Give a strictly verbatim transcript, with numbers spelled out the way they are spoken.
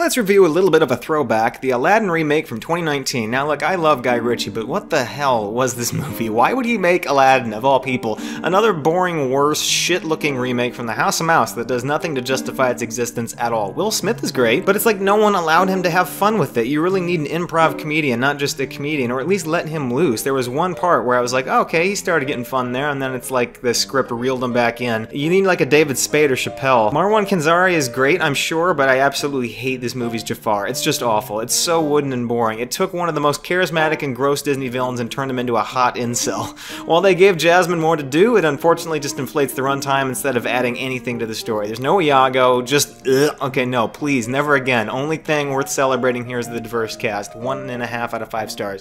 Let's review a little bit of a throwback, the Aladdin remake from twenty nineteen. Now look, I love Guy Ritchie, but what the hell was this movie? Why would he make Aladdin, of all people? Another boring, worse, shit-looking remake from the House of Mouse that does nothing to justify its existence at all. Will Smith is great, but it's like no one allowed him to have fun with it. You really need an improv comedian, not just a comedian, or at least let him loose. There was one part where I was like, oh, okay, he started getting fun there, and then it's like the script reeled him back in. You need like a David Spade or Chappelle. Marwan Kenzari is great, I'm sure, but I absolutely hate this movie's Jafar. It's just awful. It's so wooden and boring. It took one of the most charismatic and gross Disney villains and turned him into a hot incel. While they gave Jasmine more to do, it unfortunately just inflates the runtime instead of adding anything to the story. There's no Iago, just ugh. Okay, no, please, never again. Only thing worth celebrating here is the diverse cast. One and a half out of five stars.